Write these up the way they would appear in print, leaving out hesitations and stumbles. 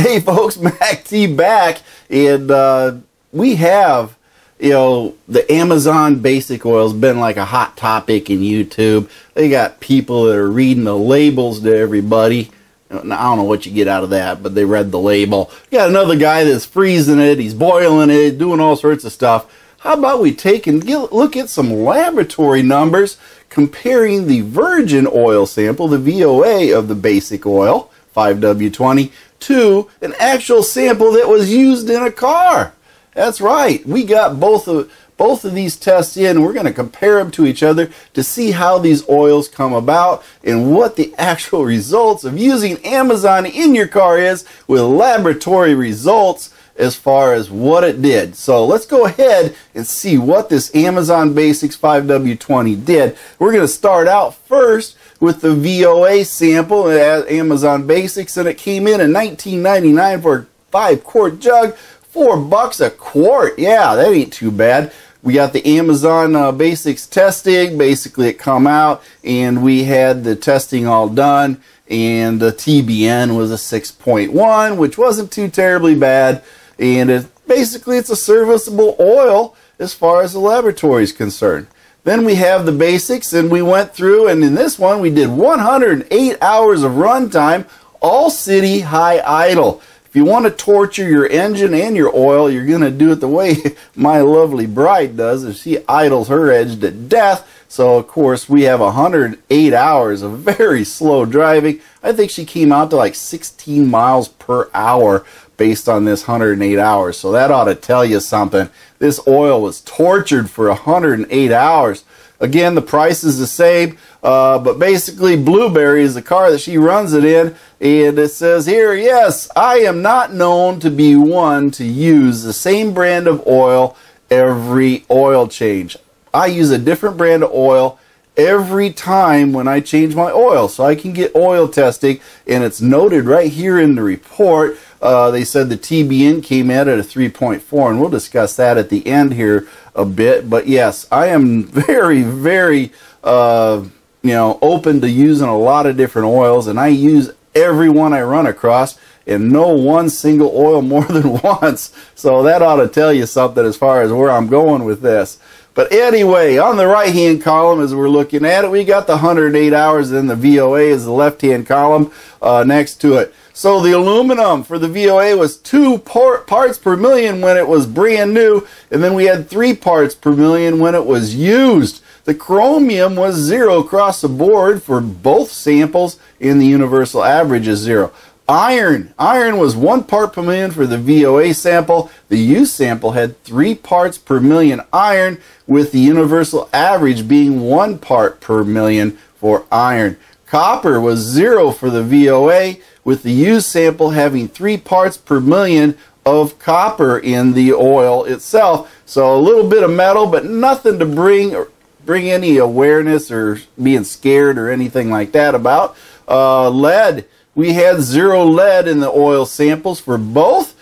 Hey folks, Mac T back, and we have, you know, the Amazon basic oil's been like a hot topic in YouTube. They got people that are reading the labels to everybody. I don't know what you get out of that, but they read the label. You got another guy that's freezing it, he's boiling it, doing all sorts of stuff. How about we take and look at some laboratory numbers comparing the virgin oil sample, the VOA of the basic oil, 5W20, to an actual sample that was used in a car. That's right. We got both of these tests in. We're going to compare them to each other to see how these oils come about and what the actual results of using Amazon in your car is with laboratory results as far as what it did. So let's go ahead and see what this Amazon Basics 5W20 did. We're going to start out first with the VOA sample at Amazon Basics, and it came in $19.99 for a 5-quart jug, $4 a quart. Yeah, that ain't too bad. We got the Amazon Basics testing. Basically, it come out, and we had the testing all done, and the TBN was a 6.1, which wasn't too terribly bad. And basically, it's a serviceable oil as far as the laboratory is concerned. Then we have the basics, and we went through, and in this one, we did 108 hours of runtime, all city, high idle. If you want to torture your engine and your oil, you're going to do it the way my lovely bride does, as she idles her Edge to death. So, of course, we have 108 hours of very slow driving. I think she came out to like 16 miles per hour based on this 108 hours. So that ought to tell you something. This oil was tortured for 108 hours. Again, the price is the same, but basically Blueberry is the car that she runs it in, and it says here, yes, I am not known to be one to use the same brand of oil every oil change. I use a different brand of oil every time when I change my oil, so I can get oil testing, and it's noted right here in the report. They said the TBN came in at a 3.4, and we'll discuss that at the end here a bit. But yes, I am very, very open to using a lot of different oils, and I use every one I run across, and no one single oil more than once. So that ought to tell you something as far as where I'm going with this. But anyway, on the right-hand column as we're looking at it, we got the 108 hours, and the VOA is the left-hand column next to it. So the aluminum for the VOA was 2 parts per million when it was brand new, and then we had 3 parts per million when it was used. The chromium was 0 across the board for both samples, and the universal average is 0. Iron was 1 part per million for the VOA sample. The used sample had 3 parts per million iron, with the universal average being 1 part per million for iron. Copper was 0 for the VOA, with the used sample having 3 parts per million of copper in the oil itself. So a little bit of metal, but nothing to bring any awareness or being scared or anything like that about. Lead. We had 0 lead in the oil samples for both.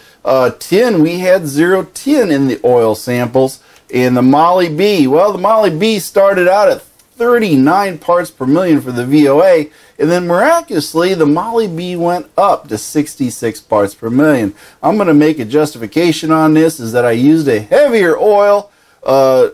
Tin, we had 0 tin in the oil samples. And the Moly B, well, the Moly B started out at 39 parts per million for the VOA, and then miraculously, the Moly B went up to 66 parts per million. I'm going to make a justification on this, is that I used a heavier oil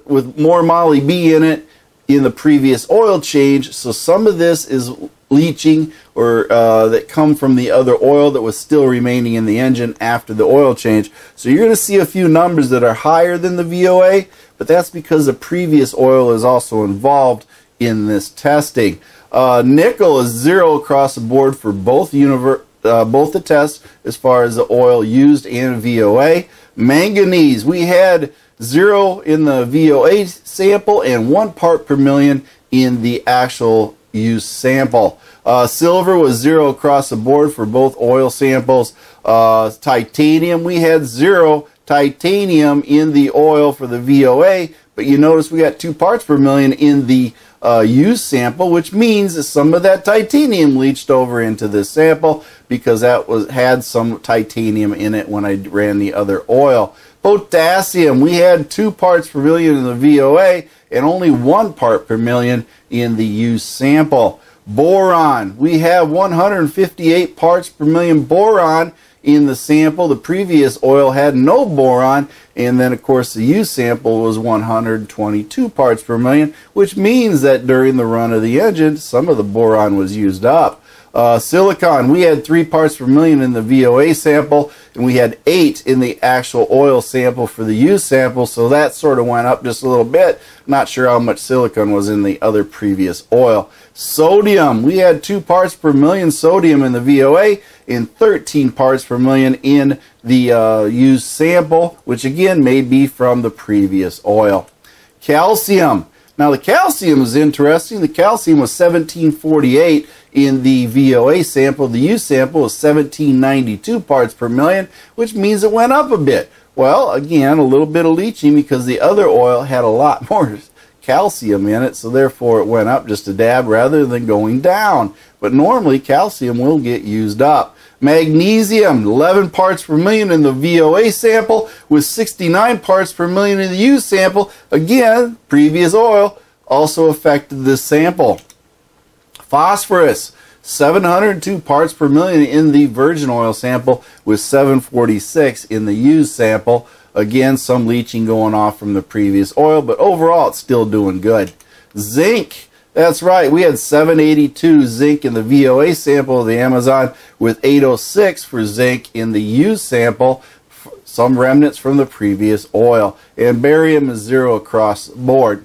with more Moly B in it in the previous oil change, so some of this is leaching or that come from the other oil that was still remaining in the engine after the oil change. So you're going to see a few numbers that are higher than the VOA, but that's because the previous oil is also involved in this testing. Nickel is 0 across the board for both the tests as far as the oil used and VOA. Manganese, we had 0 in the VOA sample and 1 part per million in the actual used sample. Silver was 0 across the board for both oil samples. Titanium, we had 0 titanium in the oil for the VOA, but you notice we got 2 parts per million in the used sample, which means that some of that titanium leached over into this sample because that had some titanium in it when I ran the other oil. Potassium, we had 2 parts per million in the VOA and only 1 part per million in the used sample. Boron. We have 158 parts per million boron in the sample. The previous oil had no boron, and then of course the used sample was 122 parts per million, which means that during the run of the engine some of the boron was used up. Silicon, we had 3 parts per million in the VOA sample, and we had 8 in the actual oil sample for the used sample, so that sort of went up just a little bit. Not sure how much silicon was in the other previous oil. Sodium, we had 2 parts per million sodium in the VOA and 13 parts per million in the used sample, which again may be from the previous oil. Calcium. Now the calcium is interesting. The calcium was 1748 in the VOA sample. The used sample was 1792 parts per million, which means it went up a bit. Well, again, a little bit of leaching because the other oil had a lot more calcium in it, so therefore it went up just a dab rather than going down. But normally calcium will get used up. Magnesium, 11 parts per million in the VOA sample with 69 parts per million in the used sample. Again, previous oil also affected this sample. Phosphorus, 702 parts per million in the virgin oil sample with 746 in the used sample. Again, some leaching going off from the previous oil, but overall it's still doing good. Zinc, that's right, we had 782 zinc in the VOA sample of the Amazon with 806 for zinc in the used sample, some remnants from the previous oil. And barium is 0 across the board.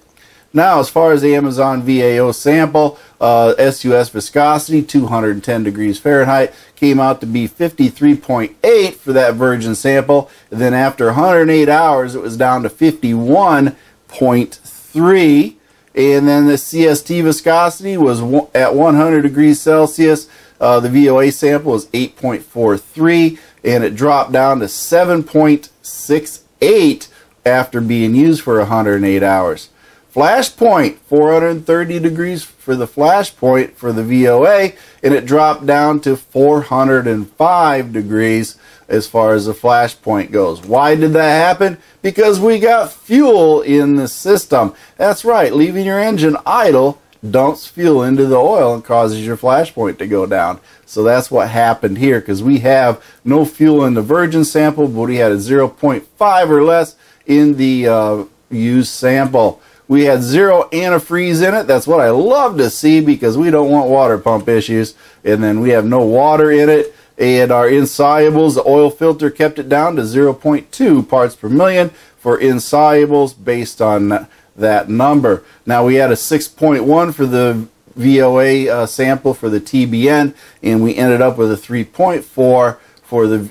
Now, as far as the Amazon VAO sample, SUS viscosity, 210 degrees Fahrenheit, came out to be 53.8 for that virgin sample. And then after 108 hours, it was down to 51.3. And then the CST viscosity was at 100 degrees Celsius. The VOA sample was 8.43, and it dropped down to 7.68 after being used for 108 hours. Flashpoint, 430 degrees for the flashpoint for the VOA, and it dropped down to 405 degrees as far as the flashpoint goes. Why did that happen? Because we got fuel in the system. That's right, leaving your engine idle dumps fuel into the oil and causes your flashpoint to go down. So that's what happened here, because we have no fuel in the virgin sample, but we had a 0.5 or less in the used sample. We had 0 antifreeze in it. That's what I love to see because we don't want water pump issues. And then we have no water in it. And our insolubles, the oil filter kept it down to 0.2 parts per million for insolubles based on that number. Now we had a 6.1 for the VOA sample for the TBN, and we ended up with a 3.4 for the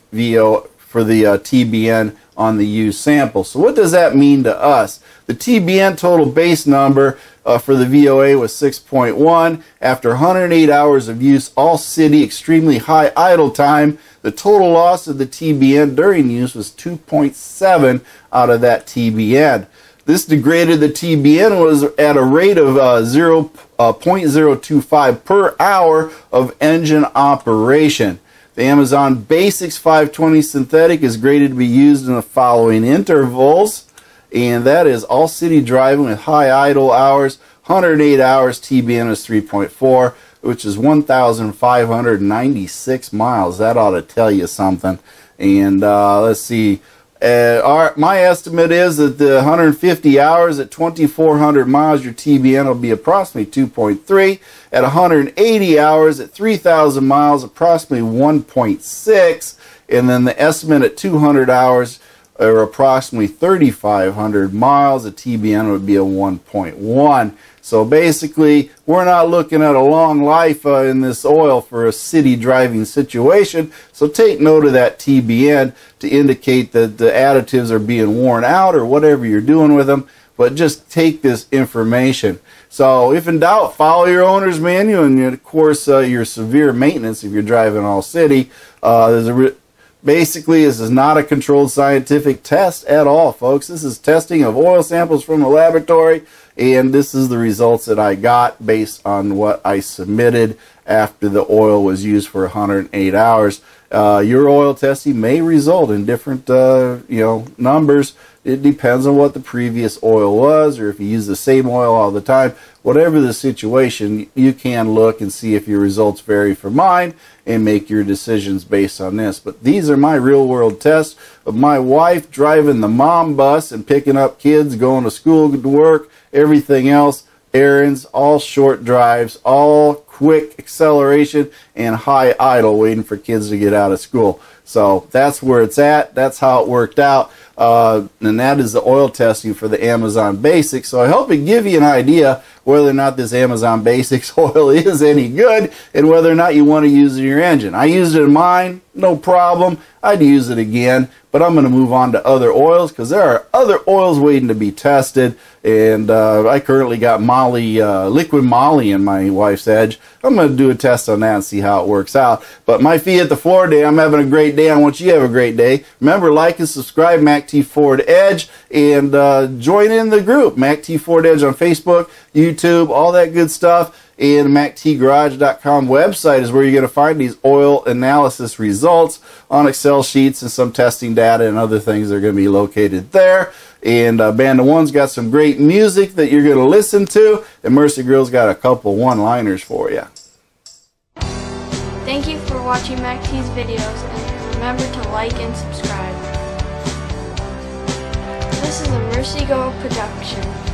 TBN on the used sample. So what does that mean to us? The TBN total base number for the VOA was 6.1. After 108 hours of use, all city, extremely high idle time, the total loss of the TBN during use was 2.7 out of that TBN. This degraded the TBN was at a rate of 0.025 per hour of engine operation. The Amazon Basics 520 synthetic is graded to be used in the following intervals, and that is all city driving with high idle hours, 108 hours, TBN is 3.4, which is 1,596 miles. That ought to tell you something. And let's see, my estimate is that the 150 hours at 2,400 miles, your TBN will be approximately 2.3. At 180 hours at 3,000 miles, approximately 1.6. And then the estimate at 200 hours, or approximately 3,500 miles, a TBN would be a 1.1. So basically, we're not looking at a long life in this oil for a city driving situation. So take note of that TBN to indicate that the additives are being worn out or whatever you're doing with them. But just take this information. So if in doubt, follow your owner's manual and, of course, your severe maintenance if you're driving all city. Basically, this is not a controlled scientific test at all, folks. This is testing of oil samples from the laboratory, and this is the results that I got based on what I submitted after the oil was used for 108 hours. Your oil testing may result in different numbers. It depends on what the previous oil was, or if you use the same oil all the time. Whatever the situation, you can look and see if your results vary from mine and make your decisions based on this. But these are my real world tests of my wife driving the mom bus and picking up kids, going to school, to work, everything else, errands, all short drives, all quick acceleration and high idle, waiting for kids to get out of school. So that's where it's at. That's how it worked out. And that is the oil testing for the Amazon Basics. So I hope it gives you an idea whether or not this Amazon Basics oil is any good and whether or not you want to use it in your engine. I used it in mine, no problem. I'd use it again, but I'm going to move on to other oils because there are other oils waiting to be tested. And I currently got moly, liquid moly in my wife's Edge. I'm going to do a test on that and see how it works out. But my fee at the floor day, I'm having a great day. I want you to have a great day. Remember, like and subscribe, MacT Ford Edge, and join in the group, MacT Ford Edge on Facebook, YouTube, all that good stuff. And MacTGarage.com website is where you're going to find these oil analysis results on Excel sheets and some testing data and other things that are going to be located there. And Band of One's got some great music that you're going to listen to. And Mercy Grill's got a couple one-liners for you. Thank you for watching MacT's videos, and remember to like and subscribe. This is a Mercy Go production.